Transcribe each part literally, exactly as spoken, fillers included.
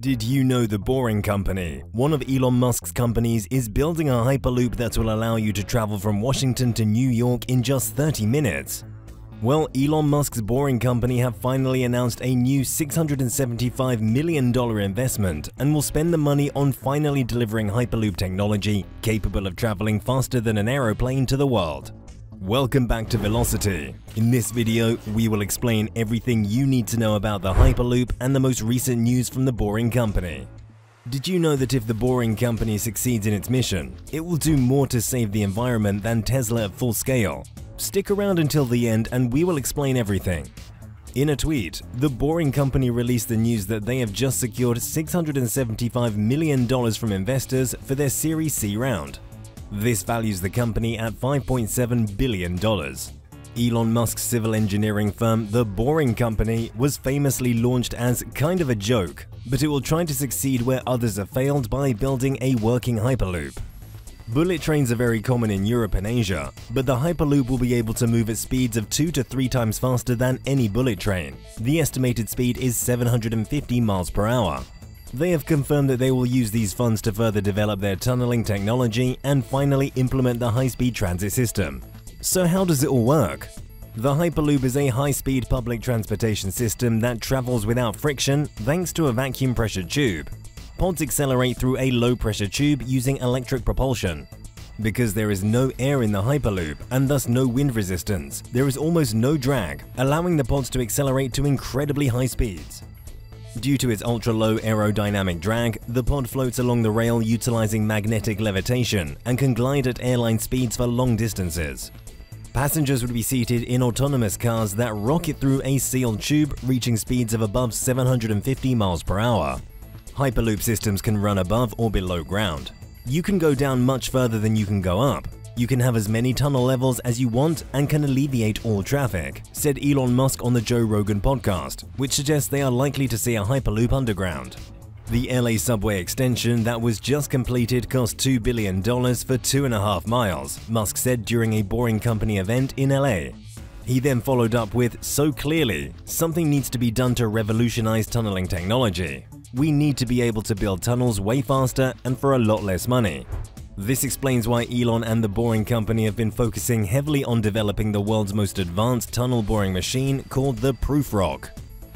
Did you know the Boring Company? One of Elon Musk's companies is building a Hyperloop that will allow you to travel from Washington to New York in just thirty minutes. Well, Elon Musk's Boring Company have finally announced a new six hundred seventy-five million dollar investment and will spend the money on finally delivering Hyperloop technology capable of traveling faster than an aeroplane to the world. Welcome back to Velocity. In this video, we will explain everything you need to know about the Hyperloop and the most recent news from the Boring Company. Did you know that if the Boring Company succeeds in its mission, it will do more to save the environment than Tesla at full scale? Stick around until the end and we will explain everything. In a tweet, the Boring Company released the news that they have just secured six hundred seventy-five million dollars from investors for their Series C round. This values the company at five point seven billion dollars. Elon Musk's civil engineering firm, the Boring Company, was famously launched as kind of a joke, but it will try to succeed where others have failed by building a working Hyperloop. Bullet trains are very common in Europe and Asia, but the Hyperloop will be able to move at speeds of two to three times faster than any bullet train. The estimated speed is seven hundred fifty miles per hour. They have confirmed that they will use these funds to further develop their tunneling technology and finally implement the high-speed transit system. So how does it all work? The Hyperloop is a high-speed public transportation system that travels without friction thanks to a vacuum pressure tube. Pods accelerate through a low-pressure tube using electric propulsion. Because there is no air in the Hyperloop and thus no wind resistance, there is almost no drag, allowing the pods to accelerate to incredibly high speeds. Due to its ultra-low aerodynamic drag, the pod floats along the rail utilizing magnetic levitation and can glide at airline speeds for long distances. Passengers would be seated in autonomous cars that rocket through a sealed tube, reaching speeds of above seven hundred fifty miles per hour. Hyperloop systems can run above or below ground. You can go down much further than you can go up. You can have as many tunnel levels as you want and can alleviate all traffic, said Elon Musk on the Joe Rogan podcast, which suggests they are likely to see a Hyperloop underground. The L A subway extension that was just completed cost two billion dollars for two and a half miles, Musk said during a Boring Company event in L A. He then followed up with, "So clearly, something needs to be done to revolutionize tunneling technology. We need to be able to build tunnels way faster and for a lot less money." This explains why Elon and the Boring Company have been focusing heavily on developing the world's most advanced tunnel boring machine called the Prufrock.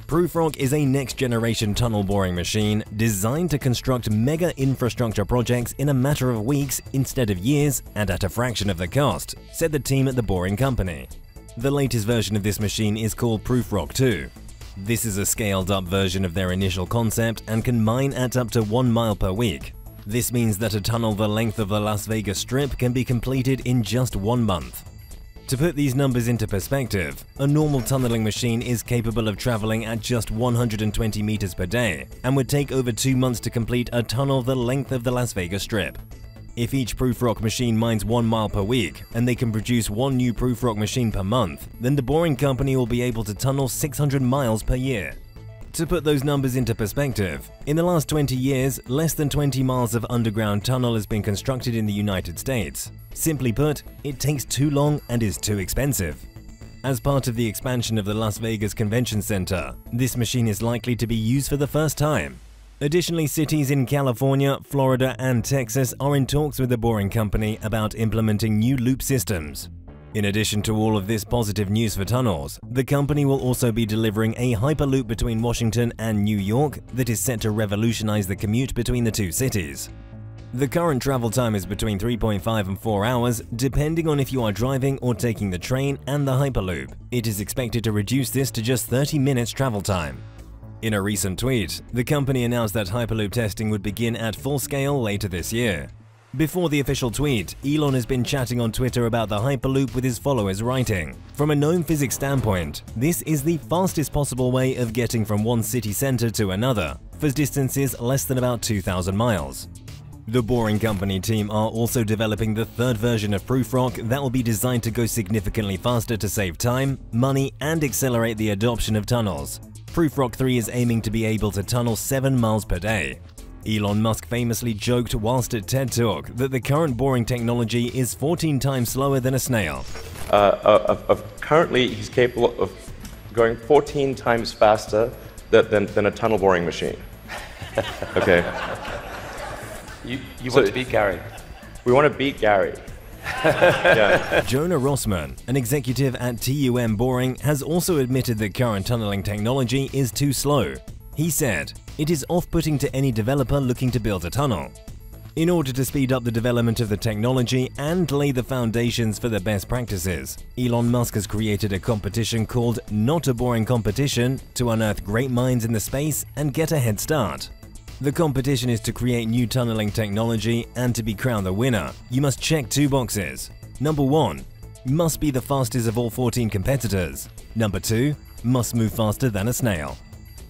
Prufrock is a next-generation tunnel boring machine designed to construct mega infrastructure projects in a matter of weeks instead of years and at a fraction of the cost, said the team at the Boring Company. The latest version of this machine is called Prufrock two. This is a scaled-up version of their initial concept and can mine at up to one mile per week. This means that a tunnel the length of the Las Vegas Strip can be completed in just one month. To put these numbers into perspective, a normal tunneling machine is capable of traveling at just one hundred twenty meters per day and would take over two months to complete a tunnel the length of the Las Vegas Strip. If each Prufrock machine mines one mile per week, and they can produce one new Prufrock machine per month, then the Boring Company will be able to tunnel six hundred miles per year. To put those numbers into perspective, in the last twenty years, less than twenty miles of underground tunnel has been constructed in the United States. Simply put, it takes too long and is too expensive. As part of the expansion of the Las Vegas Convention Center, this machine is likely to be used for the first time. Additionally, cities in California, Florida, and Texas are in talks with the Boring Company about implementing new loop systems. In addition to all of this positive news for tunnels, the company will also be delivering a Hyperloop between Washington and New York that is set to revolutionize the commute between the two cities. The current travel time is between three point five and four hours, depending on if you are driving or taking the train and the Hyperloop. It is expected to reduce this to just thirty minutes travel time. In a recent tweet, the company announced that Hyperloop testing would begin at full scale later this year. Before the official tweet, Elon has been chatting on Twitter about the Hyperloop with his followers, writing, "From a known physics standpoint, this is the fastest possible way of getting from one city center to another, for distances less than about two thousand miles. The Boring Company team are also developing the third version of Prufrock that will be designed to go significantly faster to save time, money, and accelerate the adoption of tunnels. Prufrock three is aiming to be able to tunnel seven miles per day. Elon Musk famously joked whilst at TED Talk that the current boring technology is fourteen times slower than a snail. Uh, of, of currently, he's capable of going fourteen times faster than, than a tunnel boring machine. Okay. You, you so want to beat Gary. We want to beat Gary. Yeah. Jonah Rossman, an executive at T U M Boring, has also admitted that current tunneling technology is too slow. He said, "It is off-putting to any developer looking to build a tunnel. In order to speed up the development of the technology and lay the foundations for the best practices, Elon Musk has created a competition called Not a Boring Competition to unearth great minds in the space and get a head start. The competition is to create new tunneling technology, and to be crowned the winner, you must check two boxes. Number one, must be the fastest of all fourteen competitors. Number two, must move faster than a snail."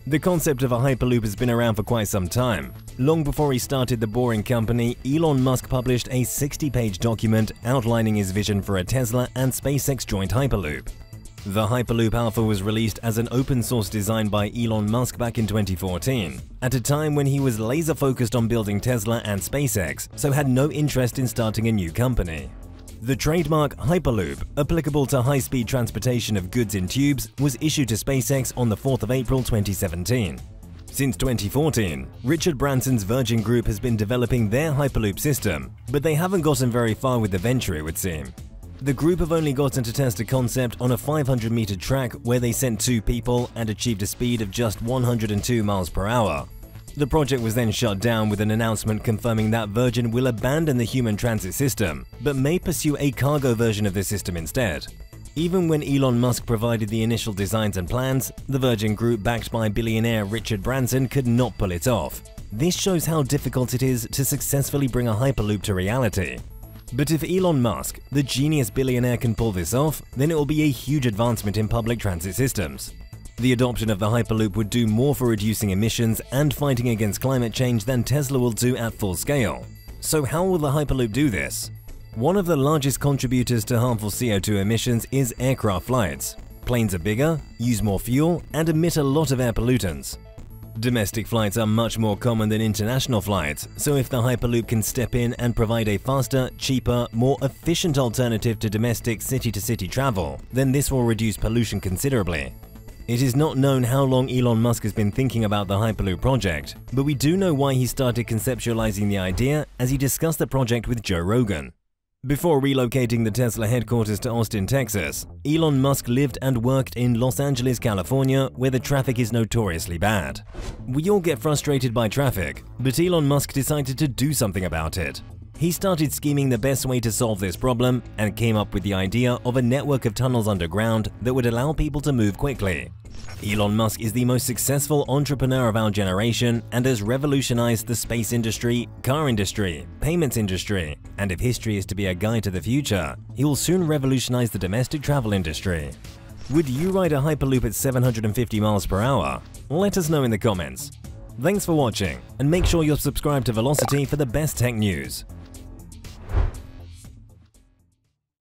The concept of a Hyperloop has been around for quite some time. Long before he started the Boring Company, Elon Musk published a sixty-page document outlining his vision for a Tesla and SpaceX joint Hyperloop. The Hyperloop Alpha was released as an open-source design by Elon Musk back in twenty fourteen, at a time when he was laser-focused on building Tesla and SpaceX, so had no interest in starting a new company. The trademark Hyperloop, applicable to high-speed transportation of goods in tubes, was issued to SpaceX on the fourth of April twenty seventeen. Since twenty fourteen, Richard Branson's Virgin Group has been developing their Hyperloop system, but they haven't gotten very far with the venture, it would seem. The group have only gotten to test a concept on a five hundred meter track where they sent two people and achieved a speed of just one hundred two miles per hour. The project was then shut down with an announcement confirming that Virgin will abandon the human transit system, but may pursue a cargo version of the system instead. Even when Elon Musk provided the initial designs and plans, the Virgin Group, backed by billionaire Richard Branson, could not pull it off. This shows how difficult it is to successfully bring a Hyperloop to reality. But if Elon Musk, the genius billionaire, can pull this off, then it will be a huge advancement in public transit systems. The adoption of the Hyperloop would do more for reducing emissions and fighting against climate change than Tesla will do at full scale. So how will the Hyperloop do this? One of the largest contributors to harmful C O two emissions is aircraft flights. Planes are bigger, use more fuel, and emit a lot of air pollutants. Domestic flights are much more common than international flights, so if the Hyperloop can step in and provide a faster, cheaper, more efficient alternative to domestic city-to-city travel, then this will reduce pollution considerably. It is not known how long Elon Musk has been thinking about the Hyperloop project, but we do know why he started conceptualizing the idea, as he discussed the project with Joe Rogan. Before relocating the Tesla headquarters to Austin, Texas, Elon Musk lived and worked in Los Angeles, California, where the traffic is notoriously bad. We all get frustrated by traffic, but Elon Musk decided to do something about it. He started scheming the best way to solve this problem and came up with the idea of a network of tunnels underground that would allow people to move quickly. Elon Musk is the most successful entrepreneur of our generation and has revolutionized the space industry, car industry, payments industry, and if history is to be a guide to the future, he will soon revolutionize the domestic travel industry. Would you ride a Hyperloop at seven hundred fifty miles per hour? Let us know in the comments. Thanks for watching, and make sure you're subscribed to Velocity for the best tech news.